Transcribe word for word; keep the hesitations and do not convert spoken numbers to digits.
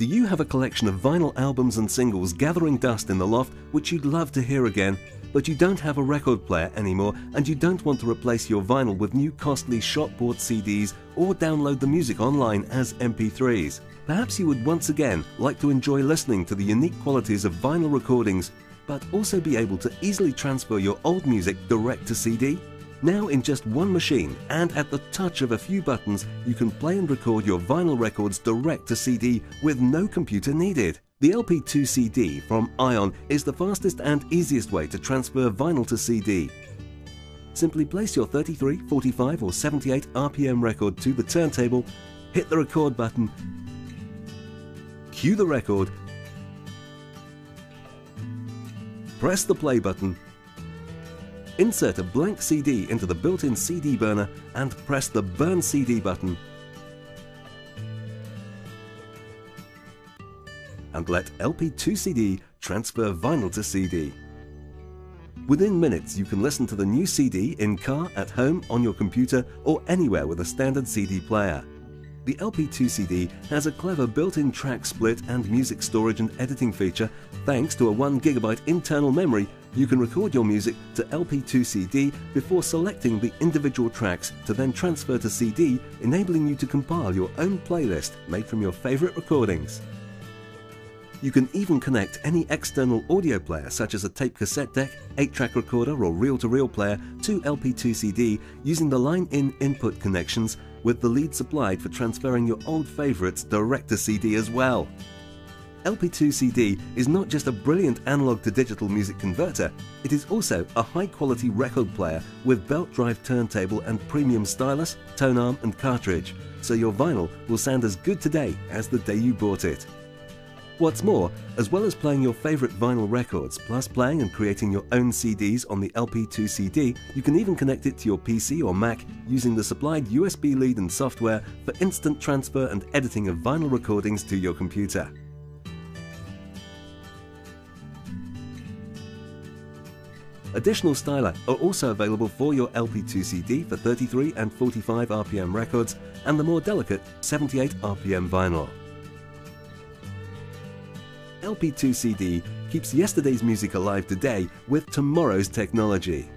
Do you have a collection of vinyl albums and singles gathering dust in the loft which you'd love to hear again, but you don't have a record player anymore and you don't want to replace your vinyl with new costly shop-bought C Ds or download the music online as M P threes? Perhaps you would once again like to enjoy listening to the unique qualities of vinyl recordings, but also be able to easily transfer your old music direct to C D? Now in just one machine and at the touch of a few buttons, you can play and record your vinyl records direct to C D with no computer needed. The L P two C D from Ion is the fastest and easiest way to transfer vinyl to C D. Simply place your thirty-three, forty-five or seventy-eight R P M record to the turntable, hit the record button, cue the record, press the play button, insert a blank C D into the built-in C D burner and press the Burn C D button. And let L P two C D transfer vinyl to C D. Within minutes you can listen to the new C D in car, at home, on your computer or anywhere with a standard C D player. The L P two C D has a clever built-in track split and music storage and editing feature. Thanks to a one gigabyte internal memory, you can record your music to L P two C D before selecting the individual tracks to then transfer to C D, enabling you to compile your own playlist made from your favorite recordings. You can even connect any external audio player such as a tape cassette deck, eight track recorder or reel-to-reel player to L P two C D using the line-in input connections, with the lead supplied for transferring your old favorites direct to C D as well. L P two C D is not just a brilliant analog to digital music converter, it is also a high-quality record player with belt drive turntable and premium stylus, tone arm and cartridge, so your vinyl will sound as good today as the day you bought it. What's more, as well as playing your favorite vinyl records, plus playing and creating your own C Ds on the L P two C D, you can even connect it to your P C or Mac using the supplied U S B lead and software for instant transfer and editing of vinyl recordings to your computer. Additional styli are also available for your L P two C D for thirty-three and forty-five R P M records and the more delicate seventy-eight R P M vinyl. L P two C D keeps yesterday's music alive today with tomorrow's technology.